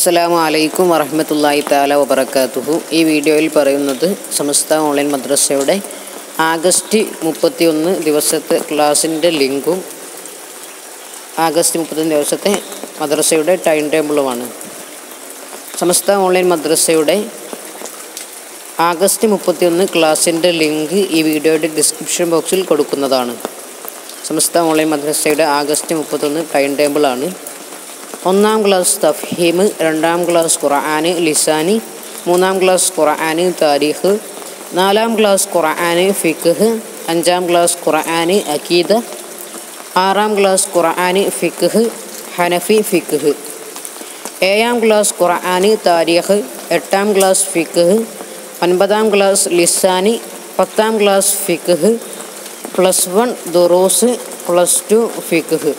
അസ്സലാമു അലൈക്കും വറഹ്മത്തുള്ളാഹി തആല വബറകാതുഹു ഈ വീഡിയോയിൽ പറയുന്നത് സമസ്ത ഓൺലൈൻ മദ്രസയുടെ ആഗസ്റ്റ് 31 ദിവസത്തെ ക്ലാസിൻ്റെ ലിങ്കും ആഗസ്റ്റ് 31 ദിവസത്തെ മദ്രസയുടെ ടൈം ടേബിളുമാണ് സമസ്ത ഓൺലൈൻ മദ്രസയുടെ ആഗസ്റ്റ് 31 ക്ലാസിൻ്റെ ലിങ്ക് ഈ വീഡിയോയുടെ ഡിസ്ക്രിപ്ഷൻ ബോക്സിൽ കൊടുക്കുന്നതാണ് സമസ്ത ഓൺലൈൻ മദ്രസയുടെ ആഗസ്റ്റ് 31 ടൈം ടേബിളാണ് ഒന്നാം ക്ലാസ് തഫ്ഹീം രണ്ടാം ക്ലാസ് ഖുർആൻ ലിസാനി മൂന്നാം ക്ലാസ് ഖുർആൻ താരീഖ് നാലാം ക്ലാസ് ഖുർആൻ ഫിഖ് അഞ്ചാം ക്ലാസ് ഖുർആൻ അഖീദ ആറാം ക്ലാസ് ഖുർആൻ ഫിഖ് ഹനഫി ഫിഖ് ഏഴാം ക്ലാസ് ഖുർആൻ താരീഖ് എട്ടാം ക്ലാസ് ഫിഖ് ഒൻപതാം ക്ലാസ് ലിസാനി പത്താം ക്ലാസ് ഫിഖ് പ്ലസ് 1 ദുറൂസ് പ്ലസ് 2 ഫിഖ്